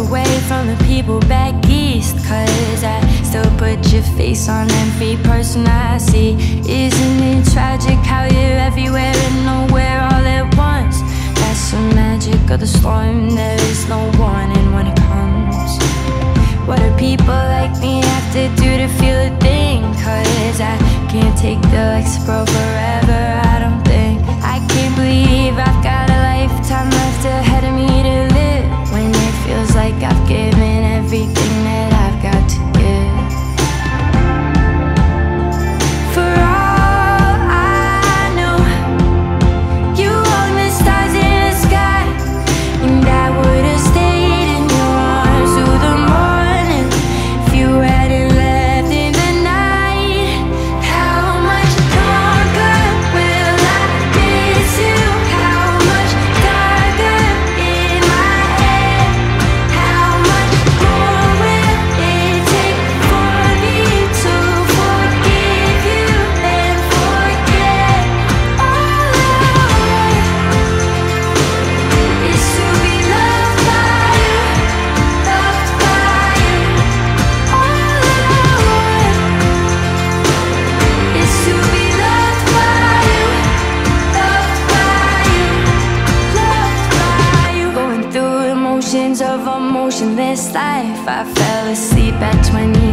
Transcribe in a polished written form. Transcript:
away from the people back east, 'cause I still put your face on every person I see. Isn't it tragic how you're everywhere and nowhere all at once? That's the magic of the storm, there is no warning when it comes. What do people like me have to do to feel a thing? 'Cause I can't take the Lexapro forever, I don't think. I can't believe I've got a lifetime left ahead of me to live, when it feels like I've given everything that I've got to give. Of a motionless life, I fell asleep at 20.